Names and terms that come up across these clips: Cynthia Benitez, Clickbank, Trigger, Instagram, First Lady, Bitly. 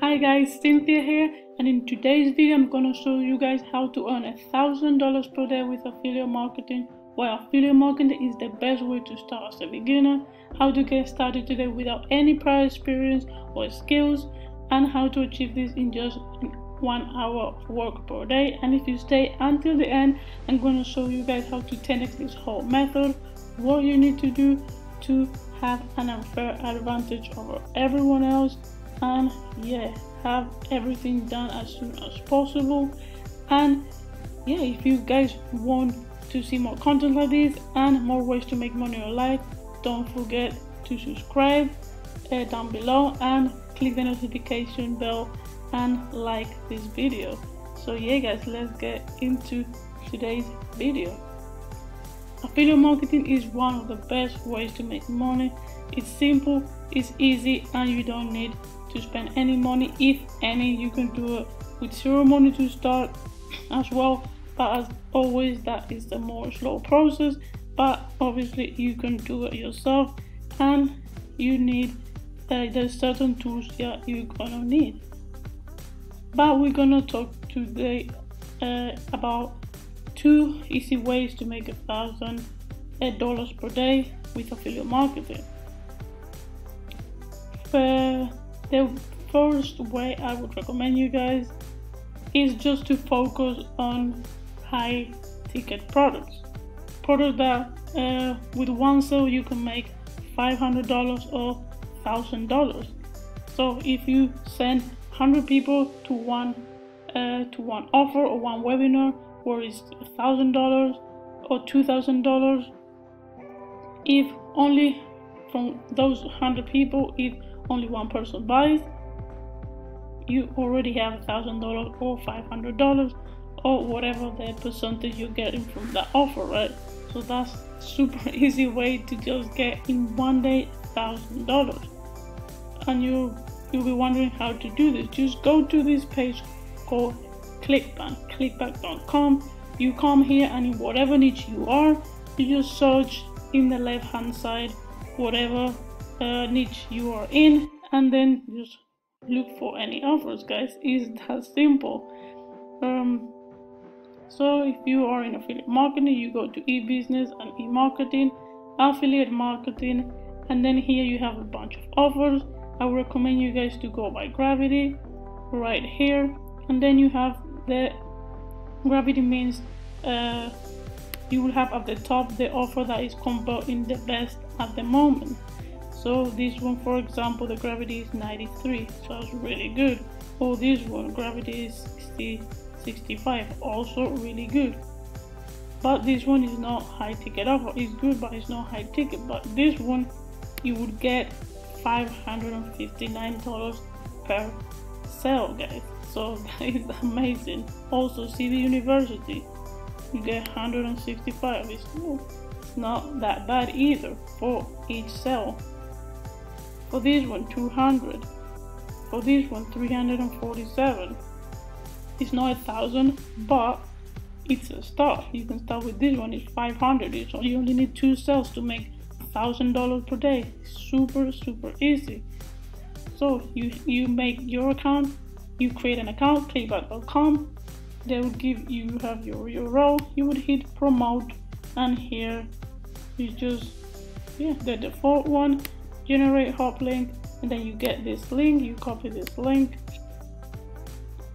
Hi guys, Cynthia here, and in today's video I'm gonna show you guys how to earn $1,000 per day with affiliate marketing. Well, affiliate marketing is the best way to start as a beginner, how to get started today without any prior experience or skills, and how to achieve this in just 1 hour of work per day. And if you stay until the end, I'm gonna show you guys how to 10x this whole method, what you need to do to have an unfair advantage over everyone else, and yeah, have everything done as soon as possible. And yeah, if you guys want to see more content like this and more ways to make money in your life, don't forget to subscribe down below and click the notification bell and like this video. So yeah guys, let's get into today's video. Affiliate marketing is one of the best ways to make money. It's simple, it's easy, and you don't need to spend any money. If any, you can do it with zero money to start as well, but as always that is the more slow process, but obviously you can do it yourself, and you need there's certain tools that you're gonna need. But we're gonna talk today about two easy ways to make $1,000 per day with affiliate marketing. The first way I would recommend you guys is just to focus on high ticket products that with one sale you can make $500 or $1,000. So if you send 100 people to one offer or one webinar where it's $1,000 or $2,000, if only from those 100 people, if only one person buys, you already have $1,000 or $500 or whatever the percentage you're getting from that offer, right? So that's super easy way to just get in one day $1,000. And you'll be wondering how to do this. Just go to this page called Clickbank, clickbank.com. You come here and in whatever niche you are, you just search in the left hand side whatever niche you are in, and then just look for any offers, guys. It's that simple. So if you are in affiliate marketing, you go to e-business and e-marketing, affiliate marketing, and then here you have a bunch of offers. I would recommend you guys to go by gravity right here, and then you have the gravity means you will have at the top the offer that is converting the best at the moment. So this one, for example, the gravity is 93, so it's really good. Or this one, gravity is 65, also really good. But this one is not high ticket offer. It's good, but it's not high ticket. But this one, you would get $559 per sale, guys. So that is amazing. Also, see the university, you get 165. It's not that bad either for each sale. For this one, 200. For this one, 347. It's not 1,000, but it's a start. You can start with this one. It's 500. So you only need two sales to make $1,000 per day. Super, super easy. So you make your account. You create an account, clickbank.com. They will give you have your URL. You would hit promote, and here you just the default one. Generate hop link, and then you get this link. You copy this link,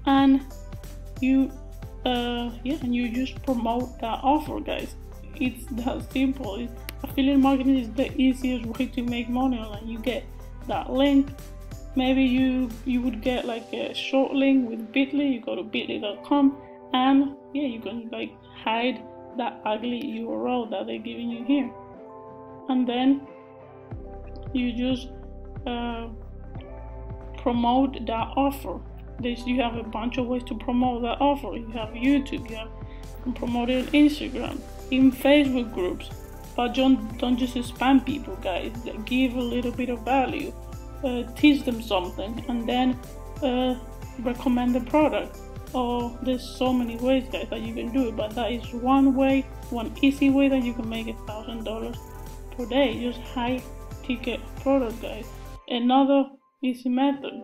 and you you just promote that offer, guys. It's that simple. Affiliate marketing is the easiest way to make money online. You get that link. Maybe you would get like a short link with Bitly. You go to bitly.com, and yeah, you can like hide that ugly URL that they're giving you here, and then you just promote that offer. You have a bunch of ways to promote that offer. You have YouTube, you can promote it on Instagram, in Facebook groups. But don't just spam people, guys. Give a little bit of value, teach them something, and then recommend the product. Oh, there's so many ways, guys, that you can do it. But that is one way, one easy way that you can make $1,000 per day. Just high ticket product, guys. Another easy method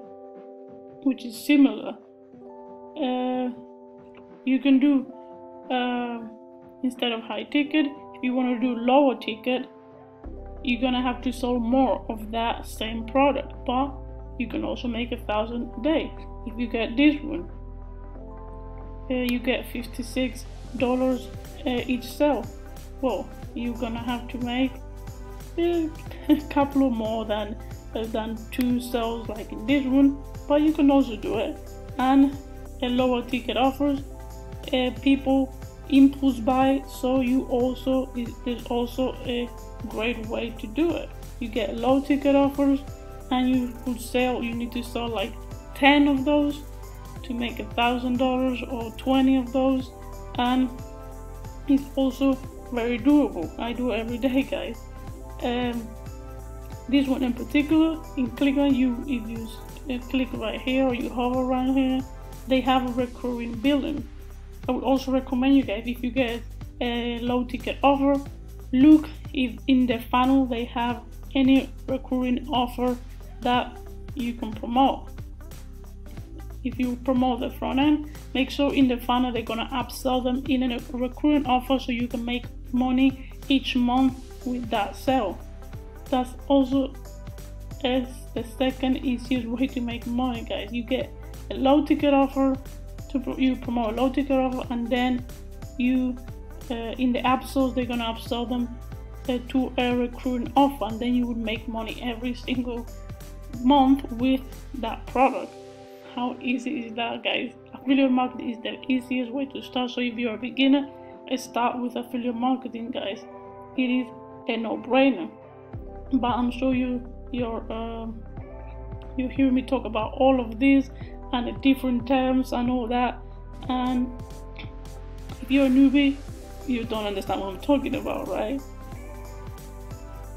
which is similar. You can do instead of high ticket, if you want to do lower ticket, you're gonna have to sell more of that same product, but you can also make 1,000 a day. If you get this one, you get $56 each sale. Well, you're gonna have to make a couple of more than two sales like in this one, but you can also do it. And a lower ticket offers, people impulse buy, so you also, there's also a great way to do it. You get low ticket offers, and you could sell, you need to sell like 10 of those to make $1,000 or 20 of those, and it's also very doable. I do it every day, guys. This one in particular, in Clickbank, if you click right here or you hover around here, they have a recurring billing. I would also recommend you guys, if you get a low ticket offer, look if in the funnel they have any recurring offer that you can promote. If you promote the front end, make sure in the funnel they're gonna upsell them in a recurring offer so you can make money each month with that sale. That's also as the second easiest way to make money, guys. You get a low ticket offer, you promote a low ticket offer, and then you in the app stores they're gonna upsell them to a recurring offer, and then you would make money every single month with that product. How easy is that, guys? Affiliate marketing is the easiest way to start. So if you're a beginner, start with affiliate marketing, guys. It is a no-brainer. But I'm sure you hear me talk about all of this and the different terms and all that, and if you're a newbie, you don't understand what I'm talking about, right?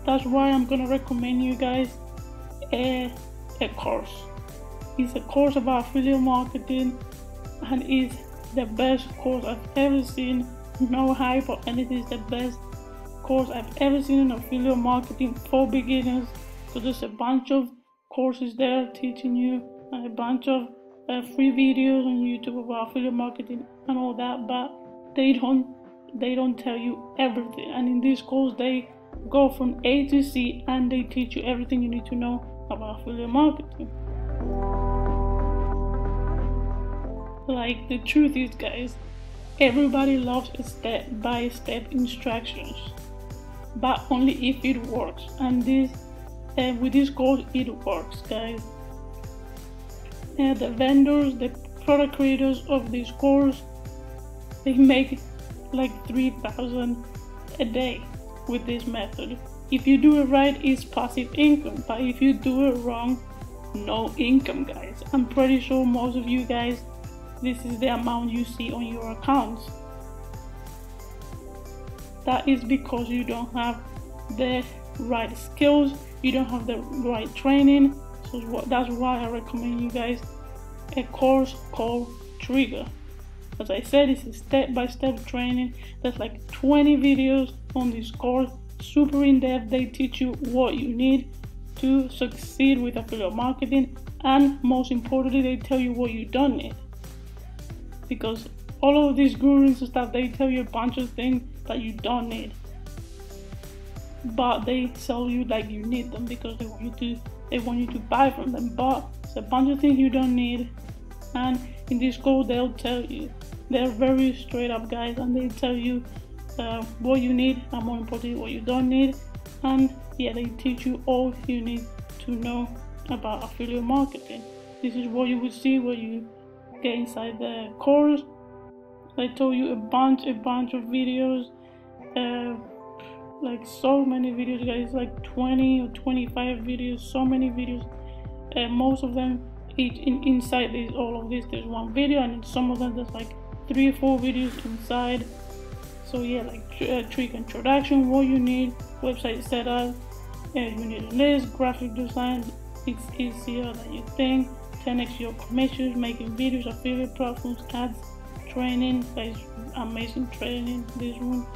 That's why I'm gonna recommend you guys a course. It's a course about affiliate marketing, and it's the best course I've ever seen. No hype or anything. It's the best course I've ever seen in affiliate marketing for beginners. So there's a bunch of courses there teaching you, and a bunch of free videos on YouTube about affiliate marketing and all that. But they don't tell you everything. And in this course, they go from A to Z, and they teach you everything you need to know about affiliate marketing. Like, the truth is, guys, everybody loves step-by-step instructions, but only if it works. And this, with this course, it works, guys. The vendors, the product creators of this course, they make like $3,000 a day with this method. If you do it right, it's passive income, but if you do it wrong, no income, guys. I'm pretty sure most of you guys, this is the amount you see on your accounts. That is because you don't have the right skills, you don't have the right training. So that's why I recommend you guys a course called Trigger. As I said, it's a step-by-step training. There's like 20 videos on this course, super in-depth. They teach you what you need to succeed with affiliate marketing, and most importantly, they tell you what you don't need. Because all of these gurus and stuff, they tell you a bunch of things that you don't need, but they sell you like you need them because they want you to buy from them. But it's a bunch of things you don't need, and in this course they'll tell you. They're very straight up, guys, and they tell you what you need, and more importantly, what you don't need. And yeah, they teach you all you need to know about affiliate marketing. This is what you would see when you get inside the course. I told you a bunch of videos, like so many videos, guys, like 20 or 25 videos, so many videos, and most of them inside this, all of this, there's one video, and in some of them there's like 3 or 4 videos inside. So yeah, like trick introduction, what you need, website setup, you need a list, graphic design, it's easier than you think, 10x your commissions, making videos, affiliate platforms, ads, training, guys, amazing training, this one,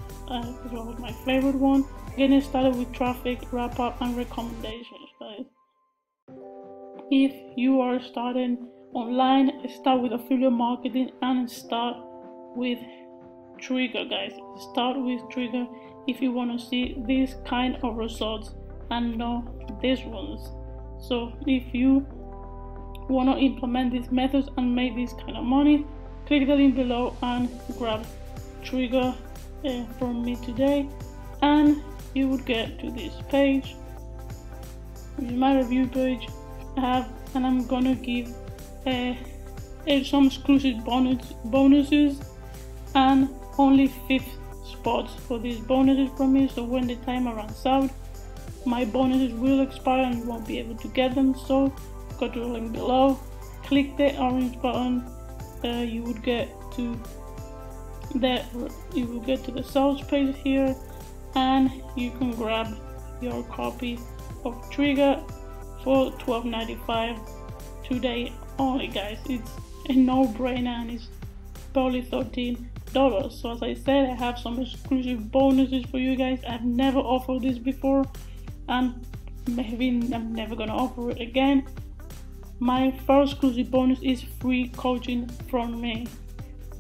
this one was my favorite one, getting started with traffic, wrap up, and recommendations, guys. If you are starting online, start with affiliate marketing and start with Trigger, guys. Start with Trigger if you want to see these kind of results and not these ones. So if you want to implement these methods and make this kind of money, click the link below and grab Trigger from me today, and you would get to this page, which is my review page. I have, and I'm gonna give some exclusive bonuses and only 5 spots for these bonuses from me. So when the timer runs out, my bonuses will expire and you won't be able to get them. So go to the link below, click the orange button, you would get to that, you will get to the sales page here, and you can grab your copy of Trigger for $12.95 today only, guys. It's a no-brainer and it's probably $13. So as I said, I have some exclusive bonuses for you guys. I've never offered this before, and maybe I'm never gonna offer it again. My first exclusive bonus is free coaching from me.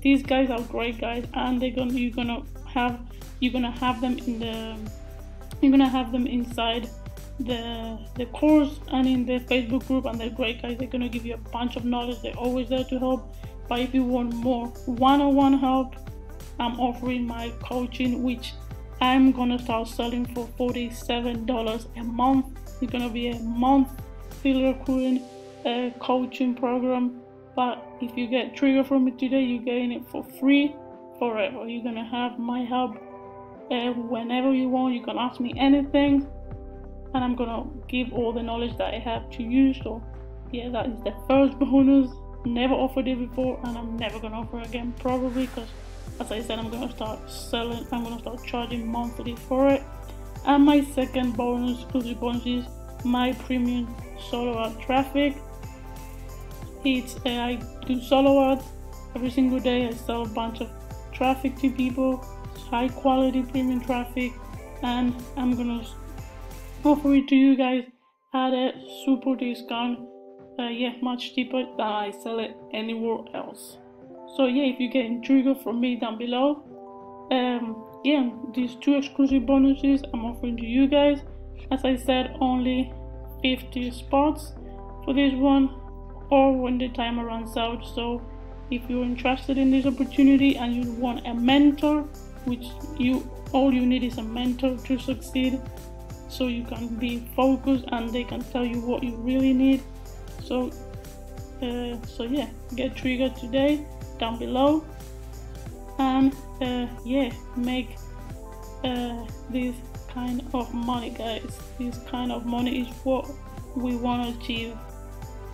These guys are great, guys, and you're gonna have them inside the course and in the Facebook group, and they're great, guys. They're gonna give you a bunch of knowledge. They're always there to help. But if you want more one-on-one help, I'm offering my coaching, which I'm gonna start selling for $47 a month. It's gonna be a month still recruiting coaching program. But if you get Trigger from me today, you're getting it for free forever. You're gonna have my help whenever you want. You can ask me anything, and I'm gonna give all the knowledge that I have to you. So yeah, that is the first bonus. Never offered it before, and I'm never gonna offer again, probably, because as I said, I'm gonna start selling, I'm gonna start charging monthly for it. And my second bonus, exclusive bonus, is my premium solo ad traffic. It's I do solo ads every single day. I sell a bunch of traffic to people, high quality premium traffic, and I'm gonna offer it to you guys at a super discount, yeah, much cheaper than I sell it anywhere else. So yeah, if you get Trigger from me down below, yeah, these 2 exclusive bonuses I'm offering to you guys. As I said, only 50 spots for this one, or when the timer runs out. So if you're interested in this opportunity and you want a mentor, which you all you need is a mentor to succeed, so you can be focused and they can tell you what you really need. So yeah, get Trigger today down below, and yeah, make this kind of money, guys. This kind of money is what we want to achieve,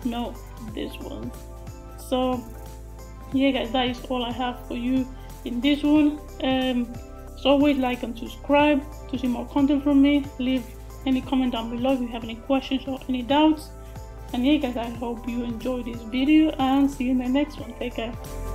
not this one. So yeah, guys, that is all I have for you in this one. So always like and subscribe to see more content from me. Leave any comment down below if you have any questions or any doubts. And yeah, guys, I hope you enjoyed this video, and see you in the next one. Take care.